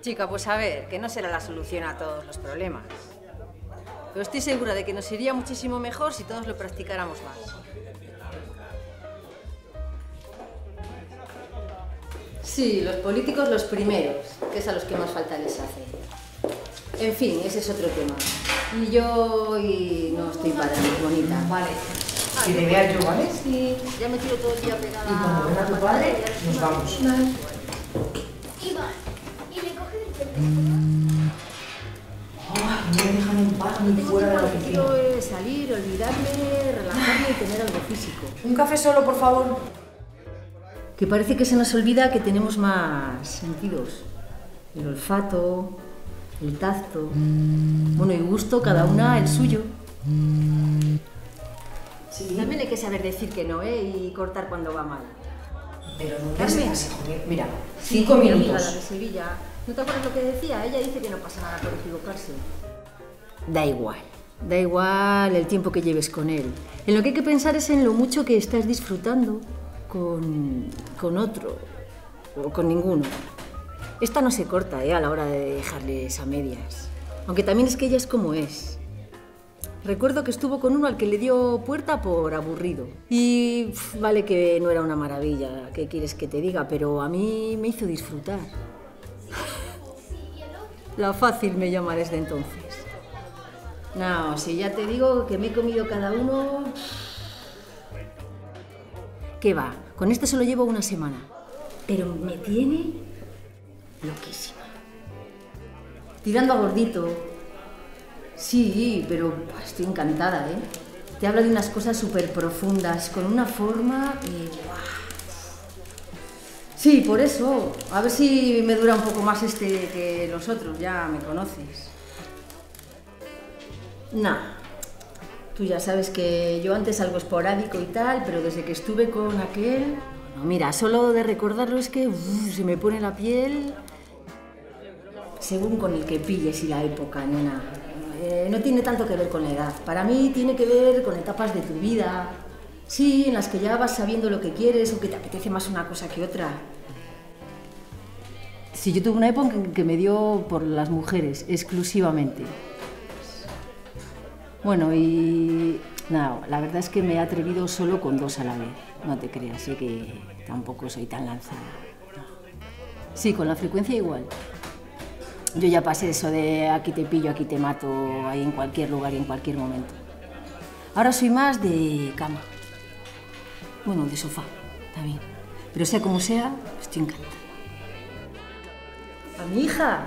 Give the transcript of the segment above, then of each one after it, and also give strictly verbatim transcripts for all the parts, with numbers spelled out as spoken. Chica, pues a ver, que no será la solución a todos los problemas. Pero estoy segura de que nos iría muchísimo mejor si todos lo practicáramos más. Sí, los políticos los primeros, que es a los que más falta les hace. En fin, ese es otro tema. Y yo y no estoy para mis bonitas, ¿vale? Si te veas yo, ¿vale? Sí, ya me tiro todo el día pegada. Y cuando venga tu padre, nos vamos. Vale. No me dejan en paz ni fuera de la oficina. Lo que quiero es salir, olvidarme, relajarme y tener algo físico. Un café solo, por favor. Que parece que se nos olvida que tenemos más sentidos. El olfato, el tacto... Bueno, y gusto, cada una el suyo. Sí. También hay que saber decir que no, ¿eh? Y cortar cuando va mal. Pero nunca se hace, joder. Mira, cinco sí, minutos. Mira, la de Sevilla. ¿No te acuerdas lo que decía? Ella dice que no pasa nada por equivocarse. Da igual, da igual el tiempo que lleves con él. En lo que hay que pensar es en lo mucho que estás disfrutando con, con otro o con ninguno. Esta no se corta eh, a la hora de dejarles a medias. Aunque también es que ella es como es. Recuerdo que estuvo con uno al que le dio puerta por aburrido. Y pff, vale que no era una maravilla, ¿qué quieres que te diga? Pero a mí me hizo disfrutar. La fácil me llama desde entonces. No, si ya te digo que me he comido cada uno... ¿Qué va? Con este solo llevo una semana. Pero me tiene loquísima. Tirando a gordito. Sí, pero estoy encantada, ¿eh? Te habla de unas cosas súper profundas, con una forma... Y... Sí, por eso. A ver si me dura un poco más este que los otros, ya me conoces. Nah, tú ya sabes que yo antes algo esporádico y tal, pero desde que estuve con aquel... No, mira, solo de recordarlo es que uff, se me pone la piel... Según con el que pilles y la época, nena. Eh, no tiene tanto que ver con la edad. Para mí tiene que ver con etapas de tu vida. Sí, en las que ya vas sabiendo lo que quieres o que te apetece más una cosa que otra. Sí, yo tuve una época en que me dio por las mujeres, exclusivamente. Bueno, y nada, la verdad es que me he atrevido solo con dos a la vez. No te creas, sé que tampoco soy tan lanzada. No. Sí, con la frecuencia igual. Yo ya pasé eso de aquí te pillo, aquí te mato, ahí en cualquier lugar y en cualquier momento. Ahora soy más de cama. Bueno, de sofá, también. Pero sea como sea, estoy encantada. A mi hija,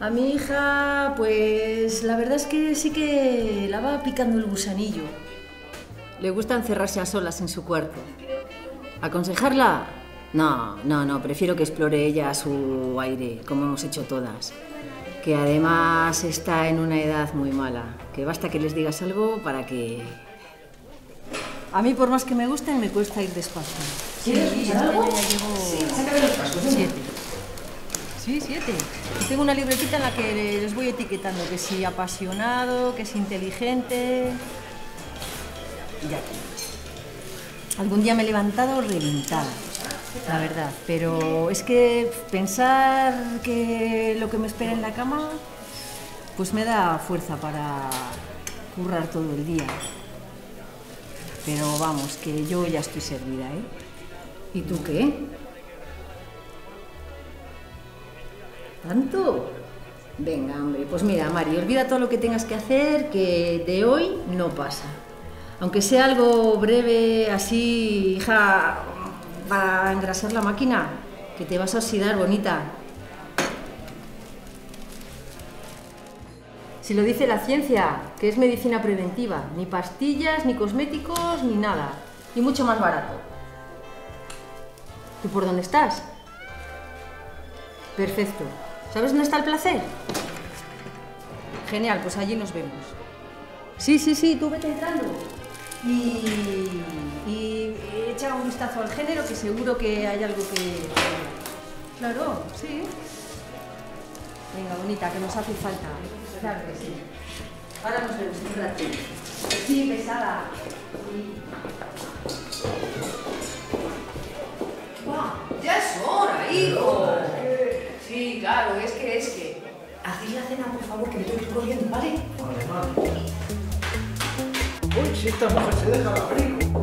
a mi hija, pues la verdad es que sí que la va picando el gusanillo. Le gusta encerrarse a solas en su cuarto. ¿Aconsejarla? No, no, no, prefiero que explore ella a su aire, como hemos hecho todas. Que además está en una edad muy mala, que basta que les digas algo para que... A mí, por más que me gusten, me cuesta ir despacio. ¿Quieres escuchar algo? Sí, sácame los pasos. Siete. Sí, siete. Y tengo una libretita en la que les voy etiquetando que si apasionado, que si inteligente... Ya tengo. Algún día me he levantado reventada, la verdad. Pero es que pensar que lo que me espera en la cama, pues me da fuerza para currar todo el día. Pero vamos, que yo ya estoy servida, ¿eh? ¿Y tú qué? ¿Tanto? Venga, hombre, pues mira, Mari, olvida todo lo que tengas que hacer, que de hoy no pasa. Aunque sea algo breve, así, hija, para engrasar la máquina, que te vas a oxidar, bonita. Si lo dice la ciencia, que es medicina preventiva, ni pastillas, ni cosméticos, ni nada. Y mucho más barato. ¿Tú por dónde estás? Perfecto. ¿Sabes dónde está el placer? Genial, pues allí nos vemos. Sí, sí, sí, tú vete entrando. Y, y echa un vistazo al género, que seguro que hay algo que... Claro, sí. Venga, bonita, que nos hace falta. Claro que sí. Ahora nos vemos un ratito. Sí, pesada. Sí. ¡Wow! ¡Ya es! rico! Sí, claro, es que, es que... Hacéis la cena, por favor, que me tengo que ir corriendo, ¿vale? Vale, vale. Uy, si esta mujer se deja la abrigo.